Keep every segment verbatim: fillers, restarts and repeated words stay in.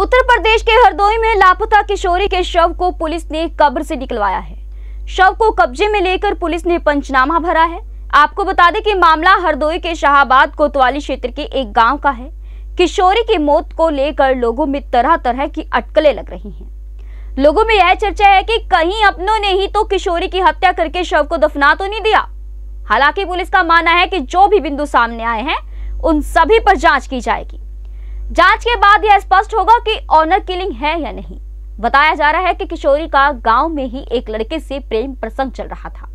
उत्तर प्रदेश के हरदोई में लापता किशोरी के शव को पुलिस ने कब्र से निकलवाया है। शव को कब्जे में लेकर पुलिस ने पंचनामा भरा है। आपको बता दें कि मामला हरदोई के शाहबाद कोतवाली क्षेत्र के एक गांव का है। किशोरी की मौत को लेकर लोगों में तरह तरह की अटकलें लग रही हैं। लोगों में यह चर्चा है कि कहीं अपनों ने ही तो किशोरी की हत्या करके शव को दफना तो नहीं दिया। हालांकि पुलिस का मानना है कि जो भी बिंदु सामने आए हैं उन सभी पर जांच की जाएगी। जांच के बाद यह स्पष्ट होगा कि ऑनर किलिंग है या नहीं। बताया जा रहा है कि किशोरी का गांव में ही एक लड़के से प्रेम प्रसंग चल रहा था,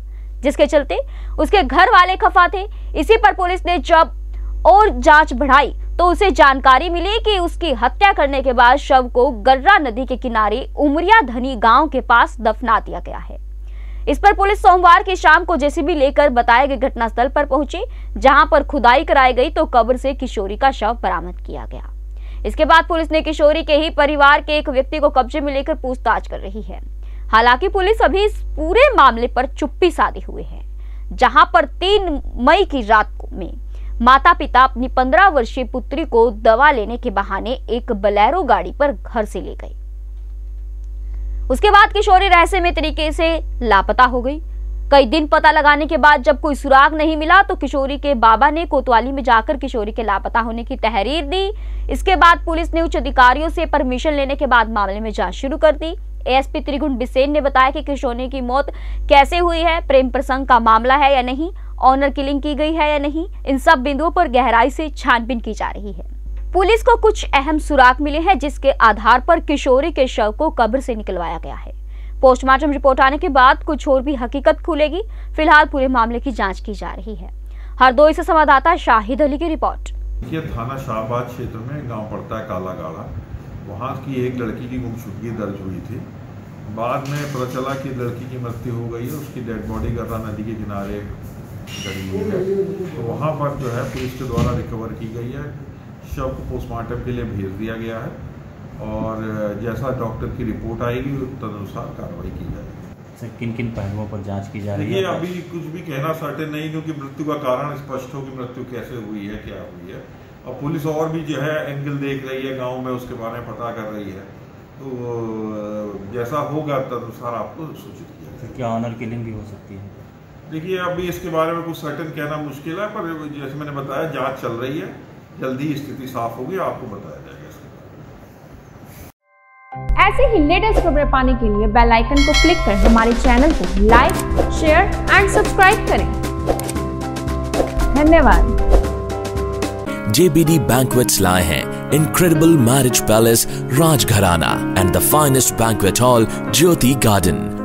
जिसके चलते उसके घर वाले खफा थे। इसी पर पुलिस ने जब और जांच बढ़ाई तो उसे जानकारी मिली कि उसकी हत्या करने के बाद शव को गर्रा नदी के किनारे उमरिया धनी गांव के पास दफना दिया गया है। इस पर पुलिस सोमवार की शाम को जेसीबी लेकर बताए गए घटनास्थल पर पहुंची, जहां पर खुदाई कराई गई तो कब्र से किशोरी का शव बरामद किया गया। इसके बाद पुलिस ने किशोरी के ही परिवार के एक व्यक्ति को कब्जे में लेकर पूछताछ कर रही है। हालांकि पुलिस अभी इस पूरे मामले पर चुप्पी साधे हुए है, जहां पर तीन मई की रात में माता पिता अपनी पंद्रह वर्षीय पुत्री को दवा लेने के बहाने एक बलेरो गाड़ी पर घर से ले गए। उसके बाद किशोरी रहस्यमय तरीके से लापता हो गई। कई दिन पता लगाने के बाद जब कोई सुराग नहीं मिला तो किशोरी के बाबा ने कोतवाली में जाकर किशोरी के लापता होने की तहरीर दी। इसके बाद पुलिस ने उच्च अधिकारियों से परमिशन लेने के बाद मामले में जांच शुरू कर दी। एएसपी त्रिगुण बिसेन ने बताया कि किशोरी की मौत कैसे हुई है, प्रेम प्रसंग का मामला है या नहीं, ऑनर किलिंग की गई है या नहीं, इन सब बिंदुओं पर गहराई से छानबीन की जा रही है। पुलिस को कुछ अहम सुराग मिले हैं, जिसके आधार पर किशोरी के शव को कब्र से निकलवाया गया है। पोस्टमार्टम रिपोर्ट आने के बाद कुछ और भी हकीकत खुलेगी। फिलहाल पूरे मामले की जांच की जा रही है। हरदोई से संवाददाता शाहिद अली की रिपोर्ट। थाना शाहबाद क्षेत्र में गाँव पड़ता है काला गाड़ा, वहाँ की एक लड़की की गुमशुदगी दर्ज हुई थी। बाद में प्रचला की लड़की की मृत्यु हो गई है, उसकी डेड बॉडी गर्रा नदी के किनारे गई हुई है। तो वहाँ पर जो है पुलिस के द्वारा रिकवर की गई है। शव को पोस्टमार्टम के लिए भेज दिया गया है और जैसा डॉक्टर की रिपोर्ट आएगी तदनुसार कार्रवाई की जाएगी। सर, किन किन पहलुओं पर जांच की जा रही है? अभी कुछ भी कहना सर्टेन नहीं, क्योंकि मृत्यु का कारण स्पष्ट हो कि मृत्यु कैसे हुई है, क्या हुई है। और पुलिस और भी जो है एंगल देख रही है, गाँव में उसके बारे में पता कर रही है। तो जैसा होगा तदनुसार आपको सूचित किया जाएगा। क्या ऑनर किलिंग भी हो सकती है? देखिए, अभी इसके बारे में कुछ सर्टेन कहना मुश्किल है, पर जैसे मैंने बताया जांच चल रही है, जल्दी स्थिति साफ होगी, आपको बताया जाएगा इसके बारे में। ऐसे ही लेटेस्ट खबरें पाने के लिए बेल आइकन को क्लिक कर हमारे चैनल को लाइक, शेयर एंड सब्सक्राइब करें। धन्यवाद। जेबीडी बैंक्वेट्स लाए हैं Incredible Marriage Palace, Rajgharana and the finest banquet hall, Jyoti Garden.